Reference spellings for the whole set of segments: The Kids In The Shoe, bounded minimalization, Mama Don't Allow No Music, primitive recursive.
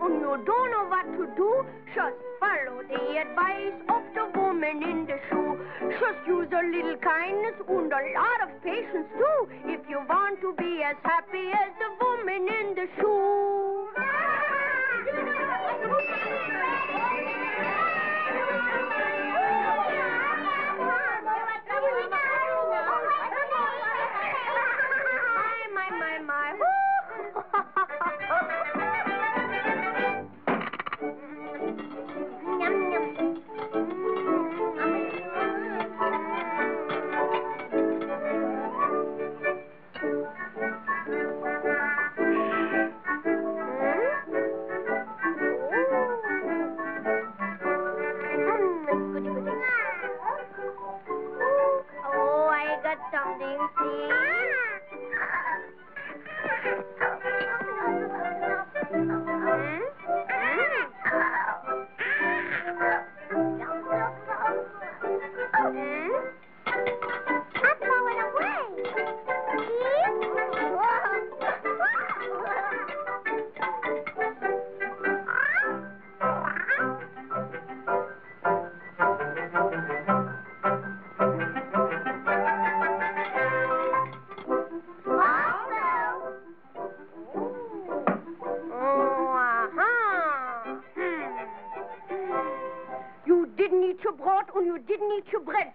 and you don't know what to do, just follow the advice of the woman in the shoe. Just use a little kindness and a lot of patience too, if you want to be as happy as the woman in the shoe.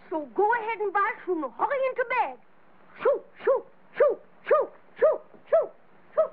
So go ahead and wash and hurry into bed. Shoo, shoo, shoo, shoo, shoo, shoo, shoo.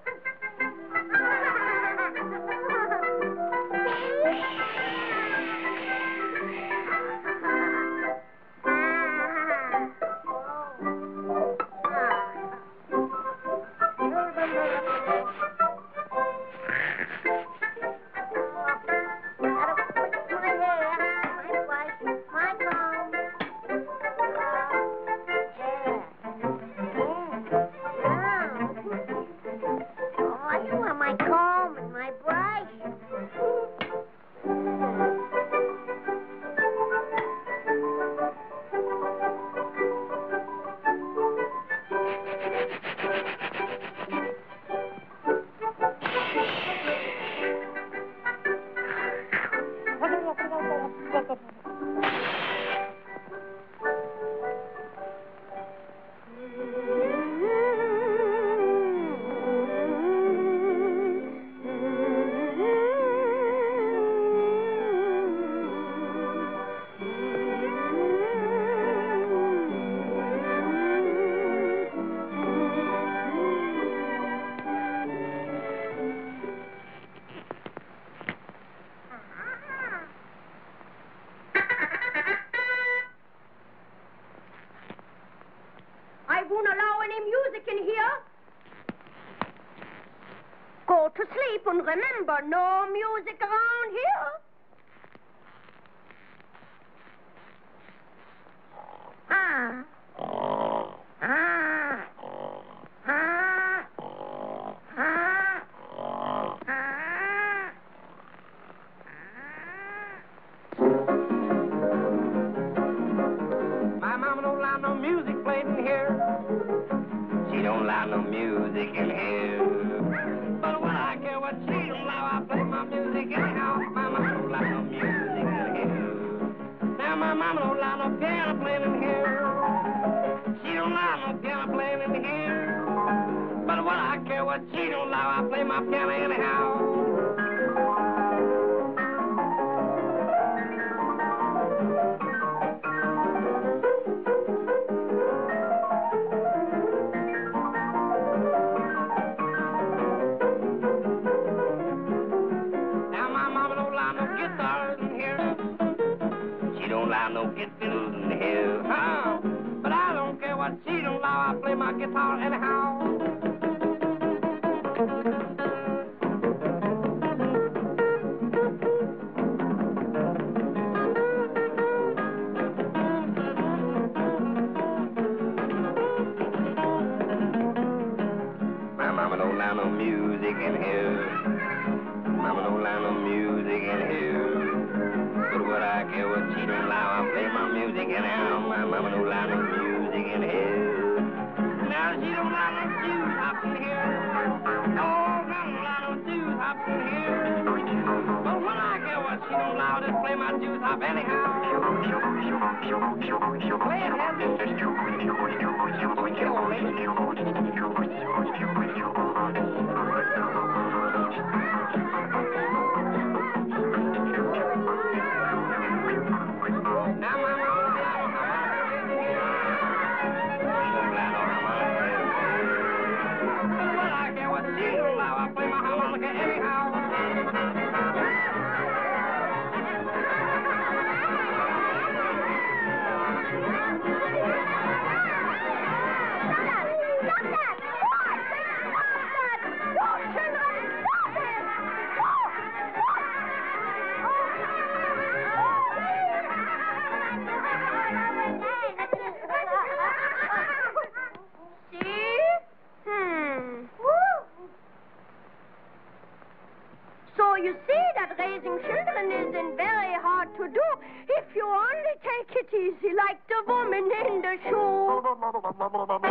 And remember, no music around here. Ah. Ah. Ah. Ah. Ah. My mama don't allow no music played in here. She don't allow no music in here. Mama don't allow no piano playing in here. She don't allow no piano playing in here. But what I care what she don't allow, I play my piano anyhow. I play my guitar anyhow. My mama don't allow no music in here. Mama don't allow no music in here. But what I care what she don't allow, I play my music anyhow. My mama don't allow no music in here. Now she don't allow no shoes up in here. No, no, no, no shoes up in here. gotta do is hop anyhow. Play it, you see that raising children isn't very hard to do if you only take it easy like the woman in the shoe.